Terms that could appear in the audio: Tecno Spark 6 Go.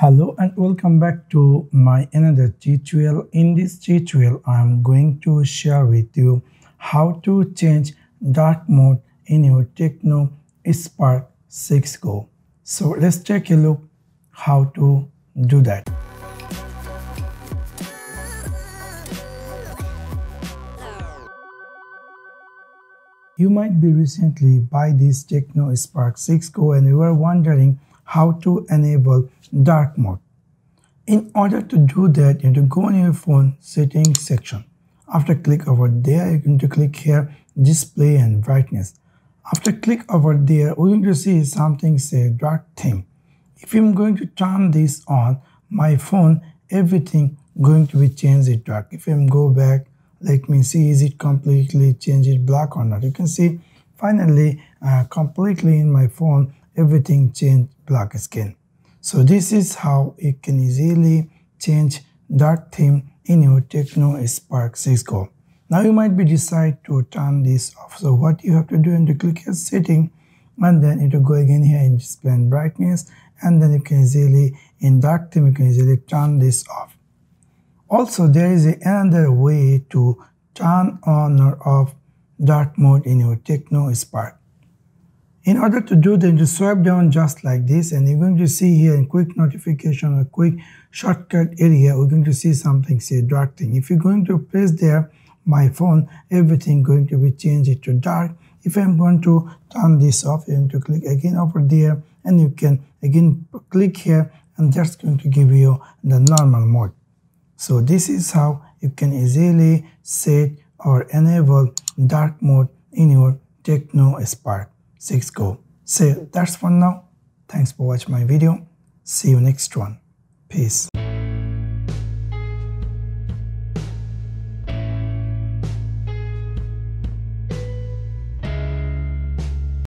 Hello and welcome back to my another tutorial. In this tutorial I am going to share with you how to change dark mode in your Tecno Spark 6 Go. So let's take a look how to do that. You might be recently buy this Tecno Spark 6 Go and you are wondering how to enable dark mode. In order to do that, you need to go on your phone settings section. After click over there, you need to click here display and brightness. After click over there, we're going to see something say dark theme. If I'm going to turn this on, my phone everything going to be changed it dark. If I'm go back, let me see is it completely changed it black or not. You can see finally completely in my phone everything changed black skin. So this is how you can easily change dark theme in your Tecno Spark 6 Go. Now you might be decide to turn this off. So what you have to do is to click here setting and then you to go again here in display and brightness, and then you can easily in dark theme you can easily turn this off. Also there is another way to turn on or off dark mode in your Tecno Spark. In order to do that, you swipe down just like this and you're going to see here in quick notification or quick shortcut area, we're going to see something say dark thing. If you're going to press there, my phone, everything going to be changed to dark. If I'm going to turn this off, you're going to click again over there and you can again click here and that's going to give you the normal mode. So this is how you can easily set or enable dark mode in your Tecno Spark 6 Go. So that's for now. Thanks for watching my video. See you next one. Peace.